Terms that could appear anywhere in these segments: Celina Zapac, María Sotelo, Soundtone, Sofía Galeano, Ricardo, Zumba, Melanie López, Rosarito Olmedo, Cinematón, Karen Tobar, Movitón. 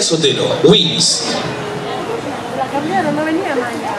María Sotelo, Wings. La cambiaron, no venía Maya.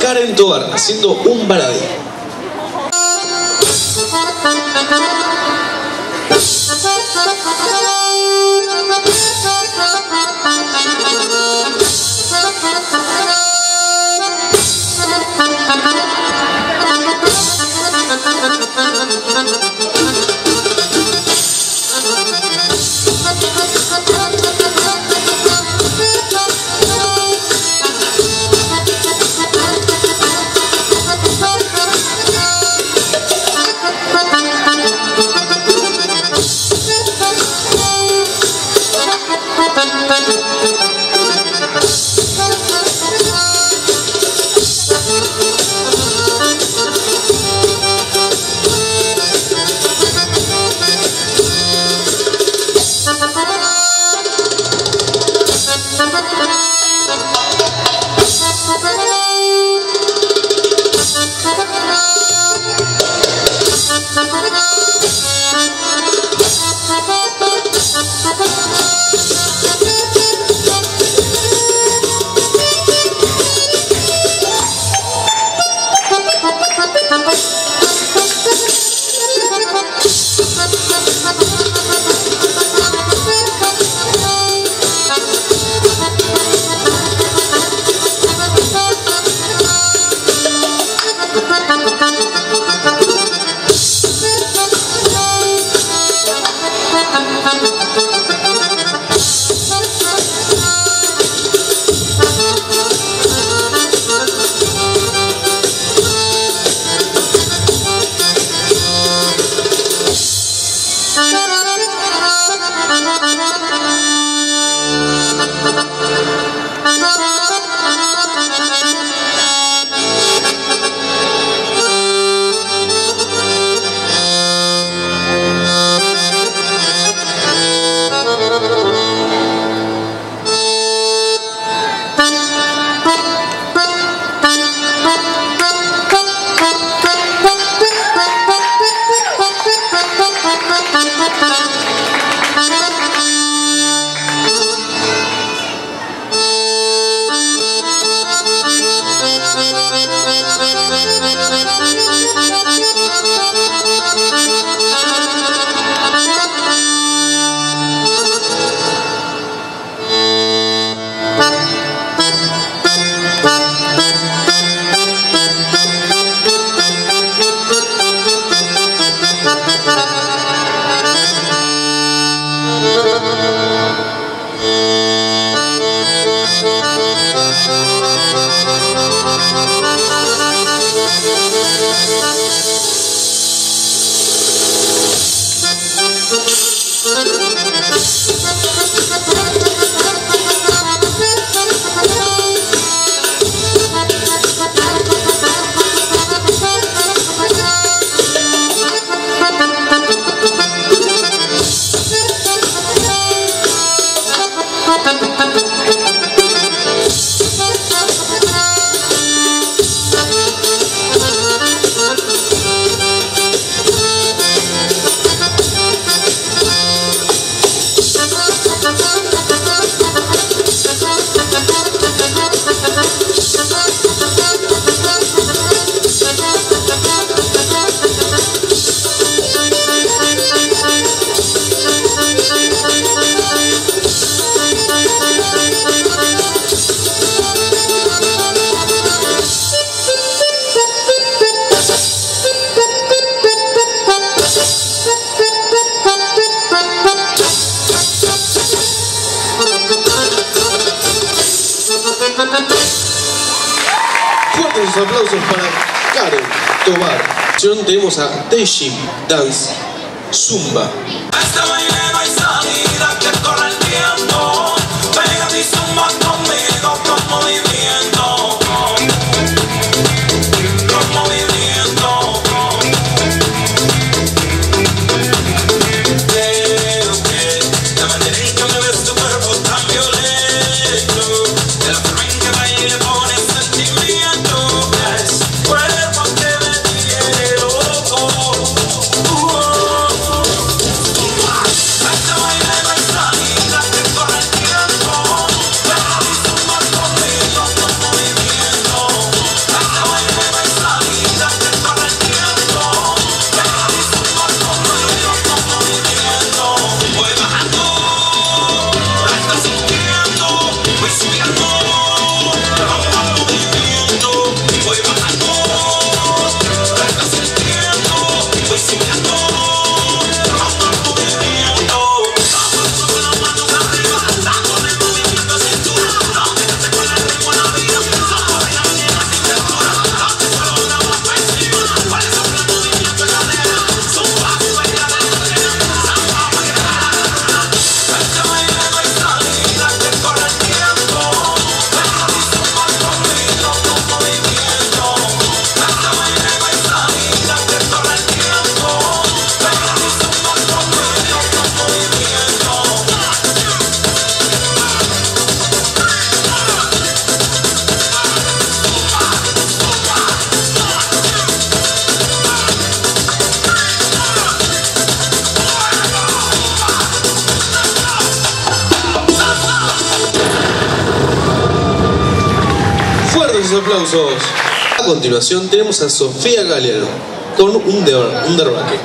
Karen Tobar haciendo un baladí. Fuertes aplausos para Karen Tobar. Tenemos a Teshi Dance Zumba. Este baile no hay salida, que corre el tiempo. Pégate y zumba conmigo, como viviendo. Como viviendo. Creo que la manera en que me ves tu cuerpo tan violento. De la forma en que baile pone sentimiento. Cuerpo que me tiene loco. esos aplausos. A continuación tenemos a Sofía Galeano con un derbaque.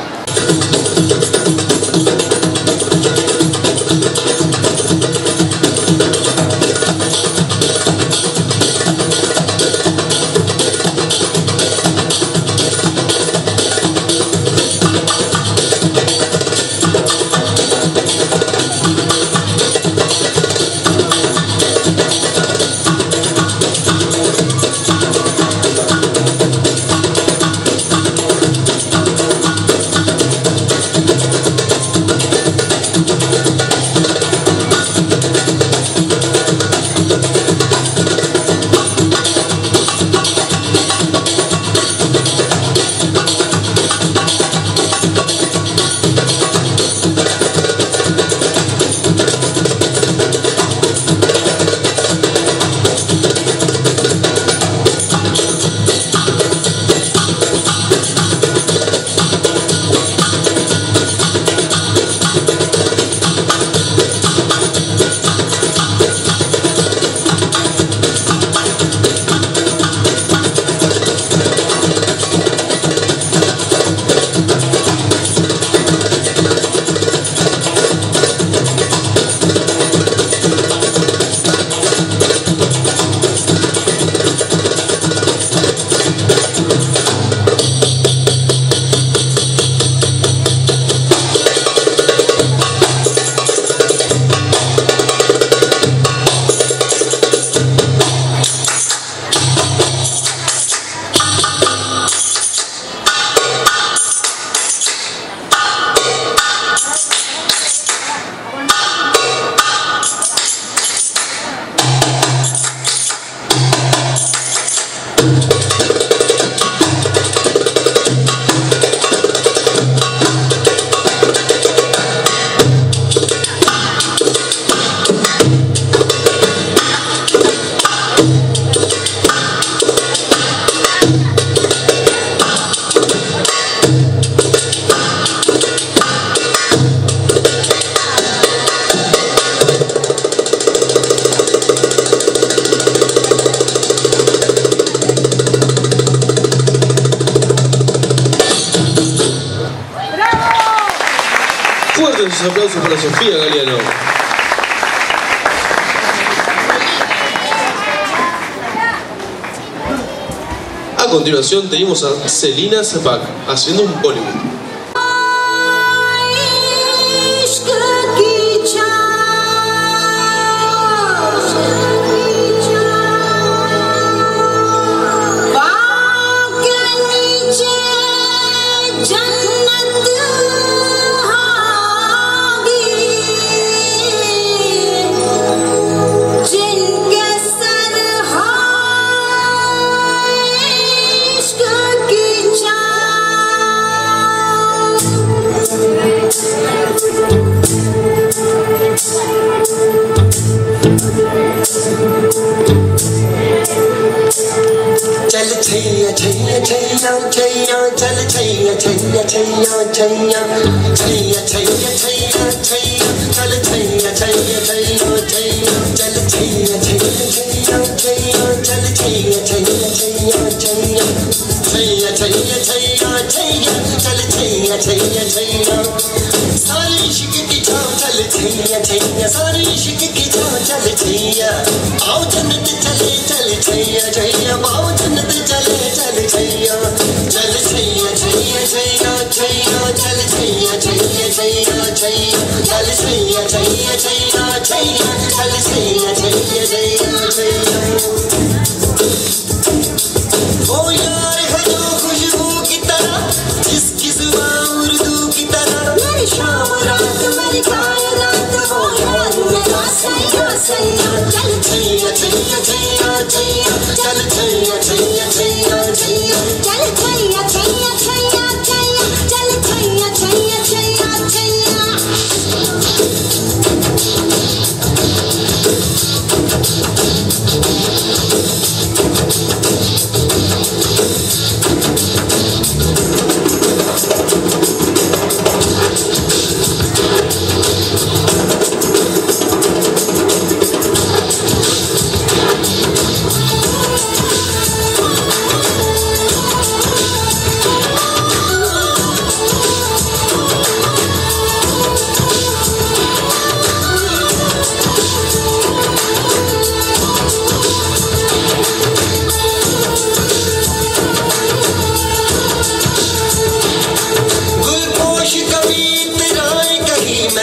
Fuertes aplausos para Sofía Galeano. A continuación tenemos a Celina Zapac haciendo un Bollywood.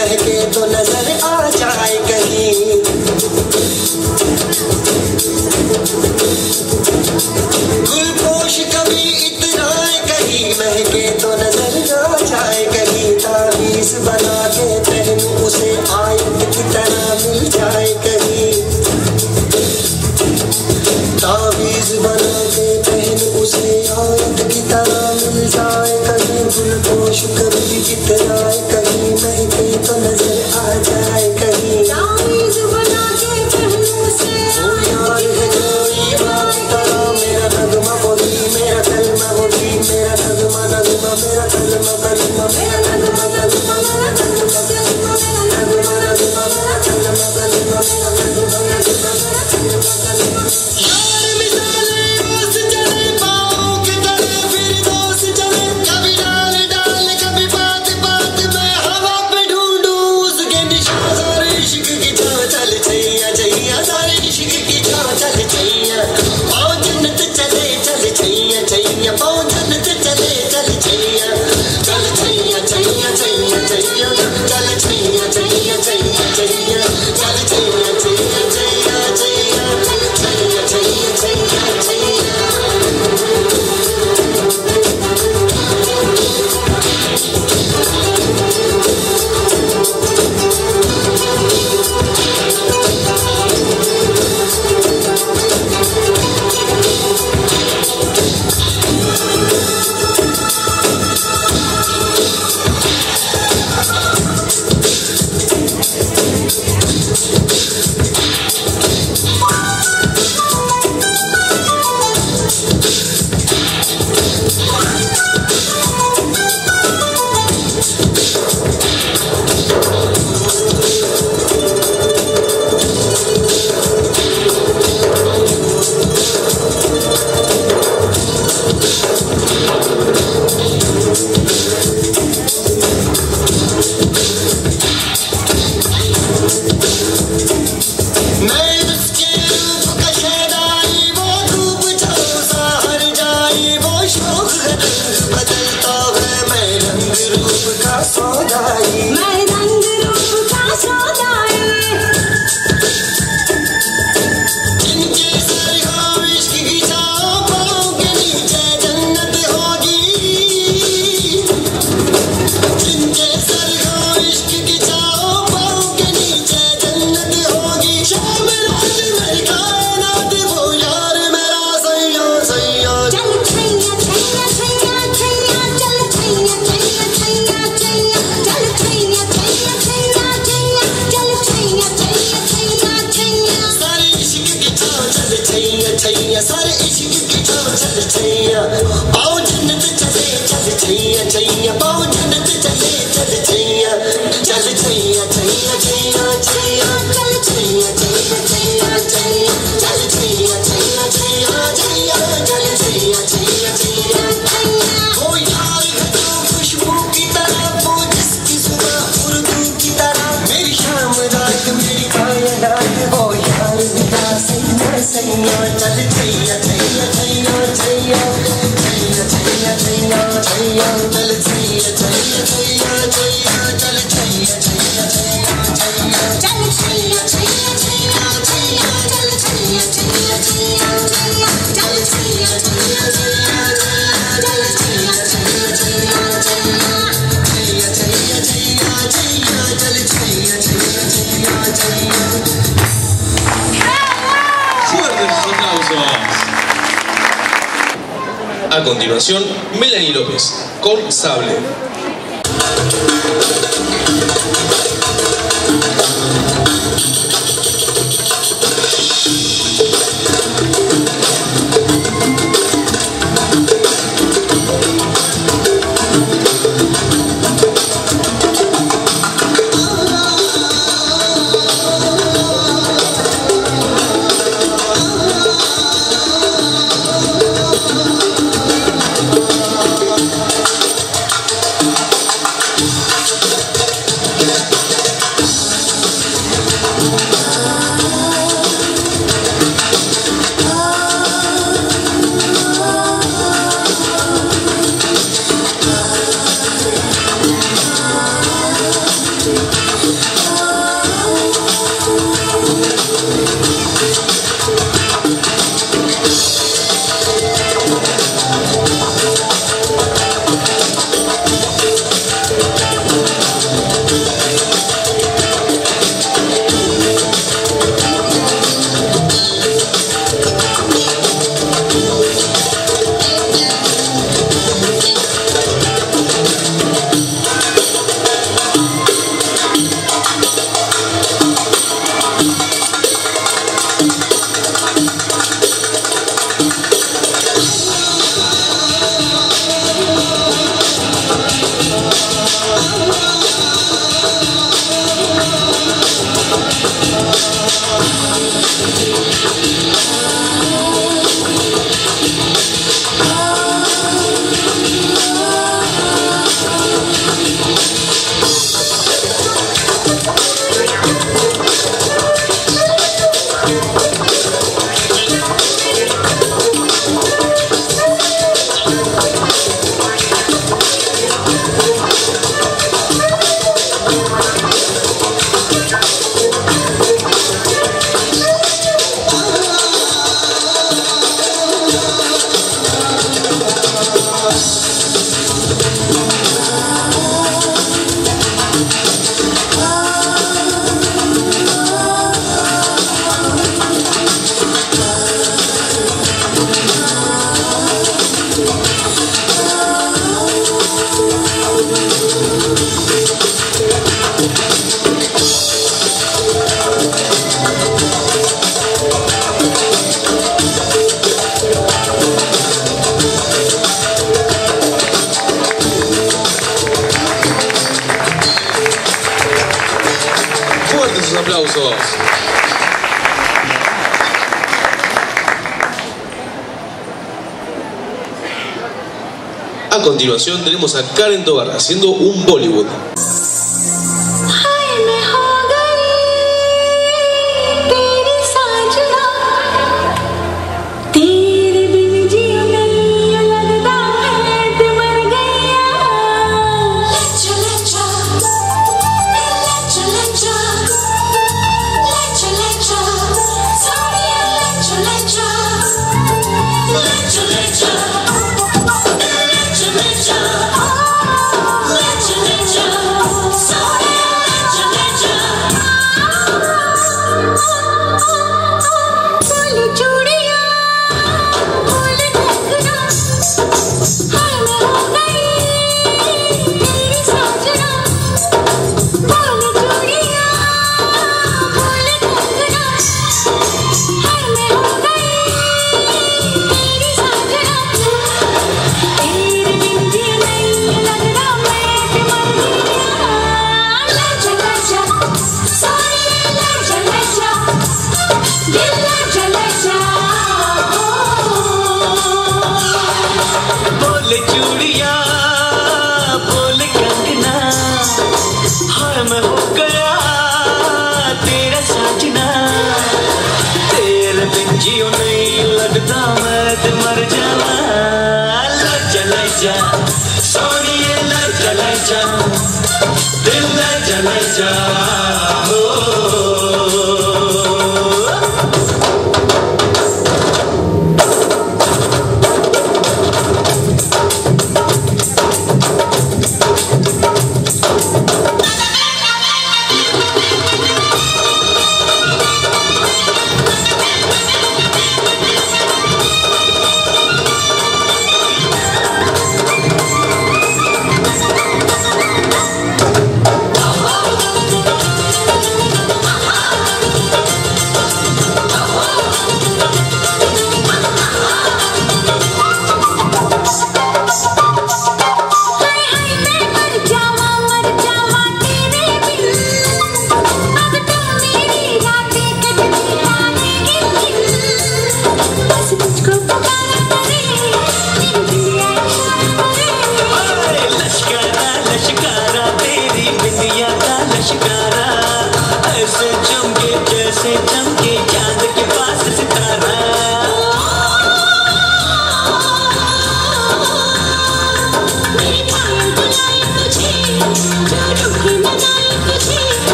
रह के तो नजर आ जाए कहीं। गुलपोश कभी इतना कहीं महके तो नजर आ जाए कहीं। ताबीज बना के पहन उसे आयत की तरह मिल जाए कहीं। ताबीज बना के पहन उसे आयत की तरह मिल जाए कहीं। गुलपोश कभी इतना कहीं महके तो नजर आ जाए कहीं। ताबीज बना के पहन उसे A continuación, Melanie López, con Sable. Aplausos. A continuación tenemos a Karen Tobar haciendo un Bollywood.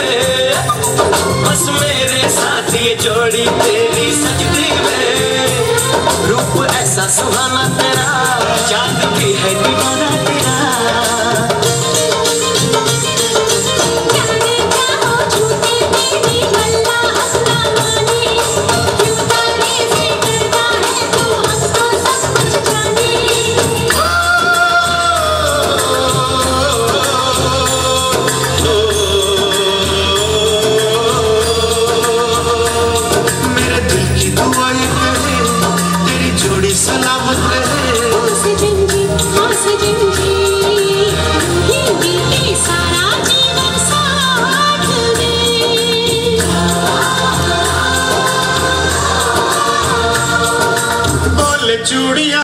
चूड़िया